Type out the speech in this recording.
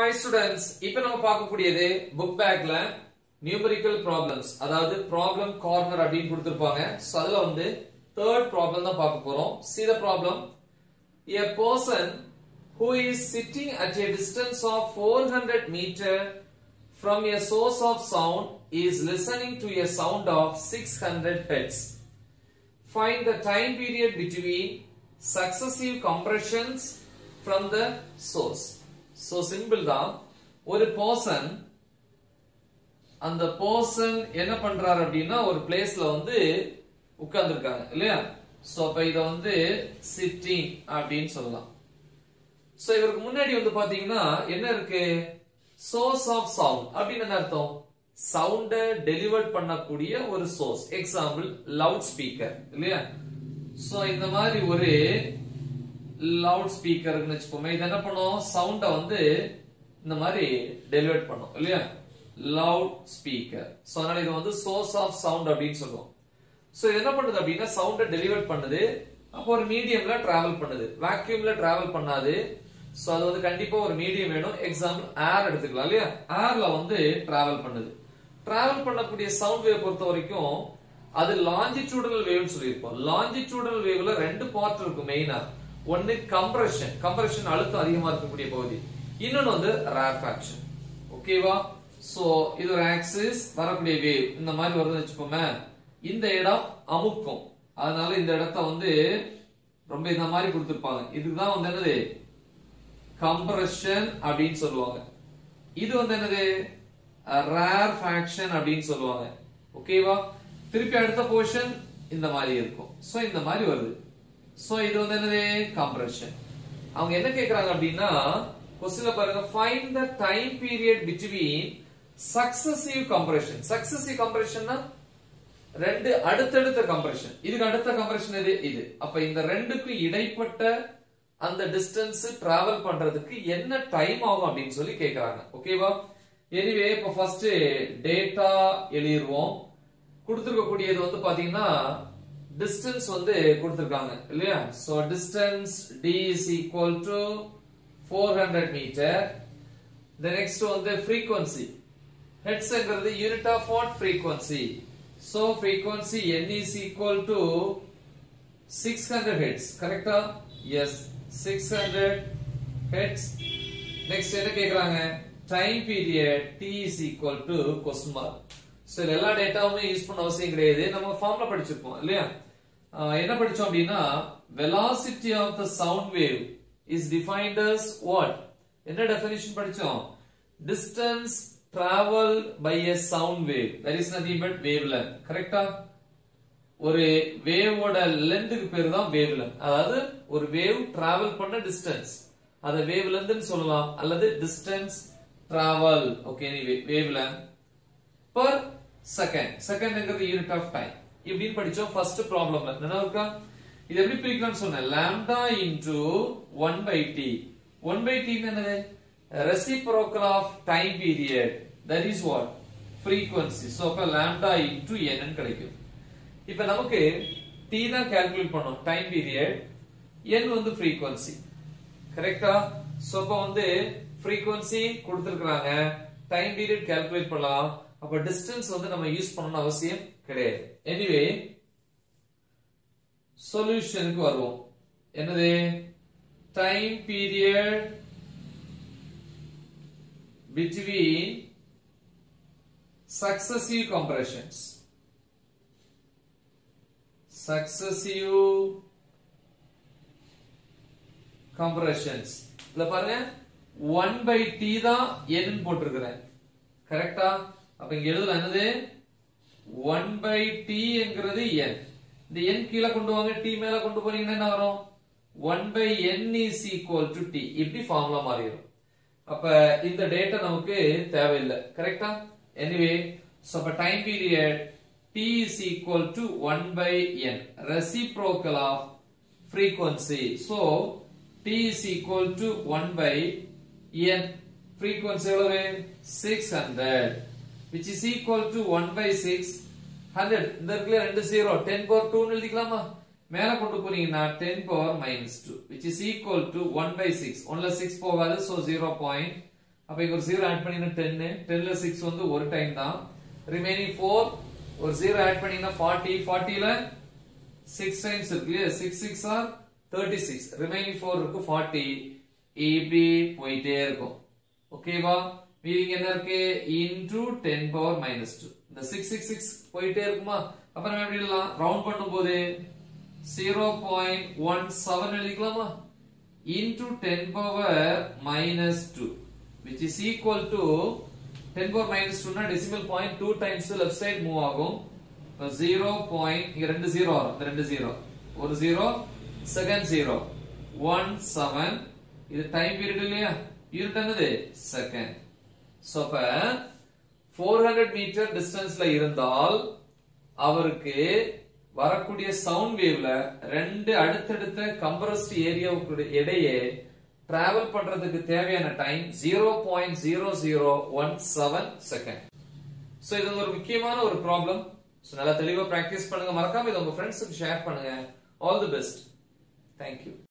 Hi students, இப்போ நம்ம பார்க்க கூடியது book bagல numerical problems, அதாவது problem corner அப்படினு கொடுத்திருப்பாங்க. சோ அதுல வந்து third problem தான் பார்க்க போறோம். See the problem. A person who is sitting at a distance of 400 meter from a source of sound is listening to a sound of 600 hertz. Find the time period between successive compressions from the source. So simple தான். ஒரு person என்ன பண்றாரு அப்படின்னா ஒரு பிளேஸ்ல வந்து உட்கார்ந்திருக்காங்க இல்லையா. So அப்ப இத வந்து சிட்டிங் அப்படின்னு சொல்லலாம். சோ இவருக்கு முன்னாடி வந்து பாத்தீங்கன்னா என்ன இருக்கு, சோர்ஸ் ஆஃப் சவுண்ட் அப்படின்னு. என்ன அர்த்தம், சவுண்ட டெலிவர்ட் பண்ணக்கூடிய ஒரு சோர்ஸ். எக்ஸாம்பிள் லவுட் ஸ்பீக்கர் இல்லையா. சோ இந்த மாதிரி ஒரு லவுட் ஸ்பீக்கர்னு வச்சுக்கோமே, இது என்ன பண்ணும், சவுண்ட வந்து இந்த மாதிரி டெலிவர்ட் பண்ணும் இல்லையா, லவுட் ஸ்பீக்கர். சோ அதனால இது வந்து சோர்ஸ் ஆஃப் சவுண்ட் அப்படின்னு சொல்லுவோம். சோ இது என்ன பண்ணுது அப்படின்னா சவுண்ட டெலிவர்ட் பண்ணுது. அப்போ ஒரு மீடியம்ல டிராவல் பண்ணுது, வேக்யூம்ல டிராவல் பண்ணாது. சோ அது வந்து கண்டிப்பா ஒரு மீடியம் வேணும். எக்ஸாம்பிள் ஏர் எடுத்துக்கலாம் இல்லையா, ஏர்ல வந்து டிராவல் பண்ணுது. டிராவல் பண்ணக்கூடிய சவுண்ட் வேவ் பொறுத்த வரைக்கும் அது லாஞ்சிடியூடனல் வேவ்னு சொல்லியிருப்போம். லாஞ்சிடியூடனல் வேவ்ல ரெண்டு பார்ட் இருக்கும் மெயினா. ஒன்னு கம்ப்ரஷன், கம்ப்ரஷன் அழுத்தம் அதிகமா இருக்கக்கூடிய பகுதி. இன்னொன்னு வந்து ரேஃபாக்சன். ஓகேவா, சோ இது ஒரு ஆக்சிஸ், வரக்கூடிய வேவ் இந்த மாதிரி வருதுன்னு வச்சுப்போமே, இந்த இடம் அமுக்கும். அதனால இந்த இடத்த வந்து ரொம்ப இந்த மாதிரி கொடுத்திருப்பாங்க. இதுதான் வந்து என்னது, கம்ப்ரஷன் அப்படின்னு சொல்லுவாங்க. இது வந்து என்னது, ரேஃபாக்சன் அப்படின்னு சொல்லுவாங்க. ஓகேவா, திருப்பி அடுத்த போர்ஷன் இந்த மாதிரி இருக்கும். சோ இந்த மாதிரி வருது. சோ இது வந்து என்னது, கம்ப்ரஷன். அவங்க என்ன கேக்குறாங்க அப்படின்னா கொஸ்டின்ல பாருங்க, find the time period between successive compression. Successive கம்ப்ரஷன்னா ரெண்டு அடுத்தடுத்த கம்ப்ரஷன். இதுக்கு அடுத்த கம்ப்ரஷன் எது, இது. அப்ப இந்த ரெண்டுக்கு இடைப்பட்ட அந்த டிஸ்டன்ஸ் டிராவல் பண்றதுக்கு என்ன டைம் ஆகும் அப்படின்னு சொல்லி கேக்குறாங்க. ஓகேவா, எனிவே இப்ப ஃபர்ஸ்ட் டேட்டா எழுதிருவோம். கொடுத்திருக்க கூடியது வந்து பாத்தீங்கன்னா distance வந்து கொடுத்திருக்காங்க இல்லையா. So distance d is equal to 400 meter. The next வந்து frequency, hertzங்கிறது unit of what, frequency. So frequency n is equal to 600 hertz. கரெக்ட்டா? Yes, 600 hertz. Next என்ன கேக்குறாங்க, time period t is equal to question mark. So எல்லா டேட்டாவுமே use பண்ண அவசியம் கிடையாது, நம்ம ஃபார்முலா படிச்சிருப்போம் இல்லையா. என்ன படிச்சோம் அப்படின்னா velocity of the sound wave is defined as what? என்ன டெஃபினிஷன் படிச்சோம், distance traveled by a sound wave, that is nothing but wavelength. கரெக்ட்டா? ஒரு வேவோட லெந்த்க்கு பேரு தான் wavelength. அதாவது ஒரு வேவ் டிராவல் பண்ண டிஸ்டன்ஸ், அத wavelengthனு சொல்லலாம், அல்லது distance travel. Okay, anyway wavelength per second, second என்கிறது unit of time. இப்படி படிச்சோம் ஃபர்ஸ்ட் ப்ராப்ளம்ல. என்ன இருக்கா, இது எப்படி பிரிக்கலாம்னு சொன்னேன், lambda into 1/t. 1/t என்னது, reciprocal of time period, that is what, frequency. so அப்ப lambda into n கிடைக்கும். இப்போ நமக்கு t தான் கால்குலேட் பண்ணோம், time period, n வந்து frequency. கரெக்ட்டா? so அப்ப வந்து frequency கொடுத்திருக்காங்க, time period கால்குலேட் பண்ணலாம். அப்ப டிஸ்டன்ஸ் வந்து நம்ம யூஸ் பண்ணனும் அவசியம் கிடையாது. எனிவே சொல்யூஷனுக்கு வருவோம். என்னது, time period between successive compressions. Successive compressions. இத பாருங்க, 1/t தான் n போட்டுருக்கேன். கரெக்ட்டா? அப்ப இங்க எழுதலாம் என்னது, 1/t என்கிறது n. இந்த n கீழ கொண்டு வாங்க, t மேல கொண்டு போறீங்கன்னா என்ன வரும், 1/n is equal to t. இப்படி ஃபார்முலா மாறிடும். அப்ப இந்த டேட்டா நமக்கு தேவையில்லை. கரெக்ட்டா? எனிவே சோ அப்ப time period t is equal to 1/n, reciprocal of frequency. so t is equal to 1/n. frequency எவ்வளவு, 600, which is equal to 1/600. இந்த இருக்குல ரெண்டு 0, 10^2 ன்னு எழுதிக்கலாமா? மேல கொண்டு போறீங்கன்னா 10^-2, which is equal to 1/6. 1ல 6 போகாது, so 0.6. அப்ப இவர் 0 ஆட் பண்ணினா 10 10ல 6 வந்து ஒரு டைம் தான் ரிமைனிங் 4 ஒரு 0 ஆட் பண்ணினா 40 40ல 6 டைம்ஸ் இருக்கு 6 6 ஆர் 36 ரிமைனிங் 4 இருக்கு 40 இப்படி போயிட்டே இருக்கும் ஓகேவா மீதிங்க என்ன இருக்கு into 10 power minus 2 இந்த 666 போயிட்டே இருக்குமா அப்ப நாம எப்படி எல்லாம் ரவுண்ட் பண்ணும்போது 0.17 எழுதிக்கலாமா into 10 power minus 2 which is equal to 10 power minus 2 na decimal point 2 times the left side move ஆகும் 0. இங்க ரெண்டு 0 வரும் இந்த ரெண்டு 0 ஒரு 0 second 0 17 இது டைம் பீரியட் இல்லையா பீரியட் என்னது செகண்ட் சோ அப்ப 400 மீட்டர் டிஸ்டன்ஸ்ல இருந்தால் அவருக்கு வரக்கூடிய சவுண்ட் வேவ்ல ரெண்டு அடுத்தடுத்த கம்ப்ரஸ்ட் ஏரியாவுக்கு இடையே டிராவல் பண்றதுக்கு தேவையான டைம் 0.0017 செகண்ட் சோ இது ஒரு முக்கியமான ஒரு ப்ராப்ளம் சோ நல்லா தெளிவா பிராக்டிஸ் பண்ணுங்க மறக்காம இத உங்க ஃப்ரெண்ட்ஸ்க்கு ஷேர் பண்ணுங்க all the best Thank you.